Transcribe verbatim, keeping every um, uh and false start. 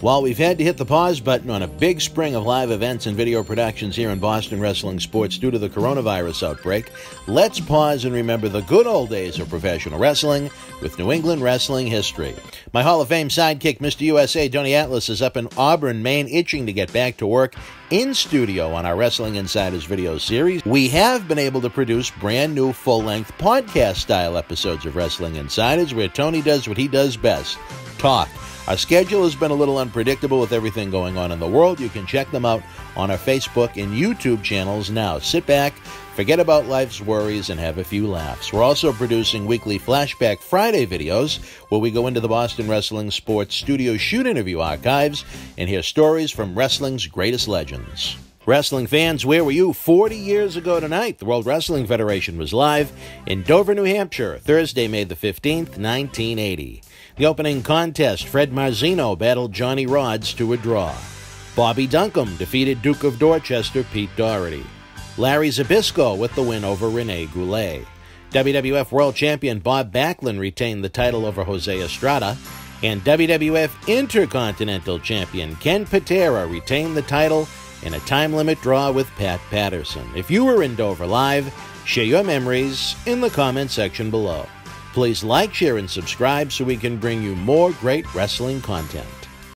While we've had to hit the pause button on a big spring of live events and video productions here in Boston Wrestling Sports due to the coronavirus outbreak, let's pause and remember the good old days of professional wrestling with New England wrestling history. My Hall of Fame sidekick, Mister U S A, Tony Atlas, is up in Auburn, Maine, itching to get back to work in studio on our Wrestling Insiders video series. We have been able to produce brand new full-length podcast-style episodes of Wrestling Insiders where Tony does what he does best, talk. Our schedule has been a little unpredictable with everything going on in the world. You can check them out on our Facebook and YouTube channels now. Sit back, forget about life's worries, and have a few laughs. We're also producing weekly Flashback Friday videos where we go into the Boston Wrestling Sports Studio Shoot Interview archives and hear stories from wrestling's greatest legends. Wrestling fans, where were you forty years ago tonight? The World Wrestling Federation was live in Dover, New Hampshire, Thursday, May the fifteenth, nineteen eighty. The opening contest, Fred Marzino battled Johnny Rods to a draw. Bobby Duncombe defeated Duke of Dorchester, Pete Doherty. Larry Zbyszko with the win over Rene Goulet. W W F World Champion Bob Backlund retained the title over Jose Estrada. And W W F Intercontinental Champion Ken Patera retained the title in a time limit draw with Pat Patterson. If you were in Dover live, share your memories in the comment section below. Please like, share, and subscribe so we can bring you more great wrestling content.